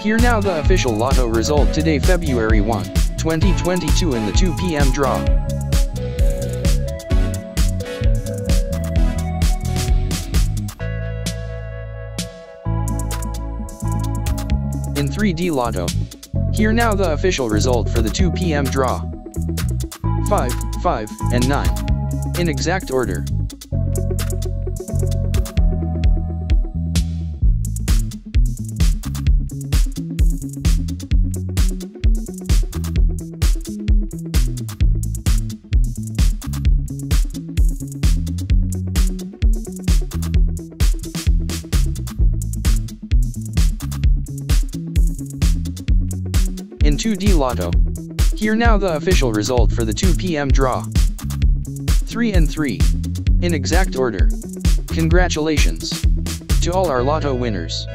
Here now the official lotto result today, February 1, 2022 in the 2 p.m. draw. In 3D Lotto. Here now the official result for the 2 p.m. draw. 5, 5, and 9. In exact order. In 2D Lotto. Here now the official result for the 2 p.m. draw. 3 and 3. In exact order. Congratulations to all our Lotto winners.